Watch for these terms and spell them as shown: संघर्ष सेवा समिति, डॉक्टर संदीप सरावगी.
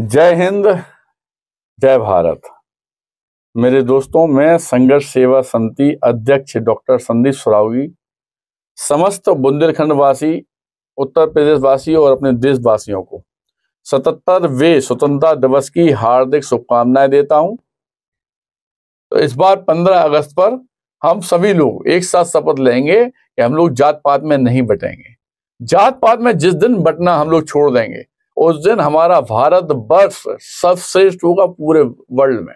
जय हिंद, जय भारत। मेरे दोस्तों, मैं संघर्ष सेवा समिति अध्यक्ष डॉक्टर संदीप सरावगी समस्त बुंदेलखंडवासी, उत्तर प्रदेशवासी और अपने देशवासियों को 77वें स्वतंत्रता दिवस की हार्दिक शुभकामनाएं देता हूं। तो इस बार 15 अगस्त पर हम सभी लोग एक साथ शपथ लेंगे कि हम लोग जात पात में नहीं बटेंगे। जात पात में जिस दिन बटना हम लोग छोड़ देंगे, उस दिन हमारा भारत वर्ष सर्वश्रेष्ठ होगा पूरे वर्ल्ड में।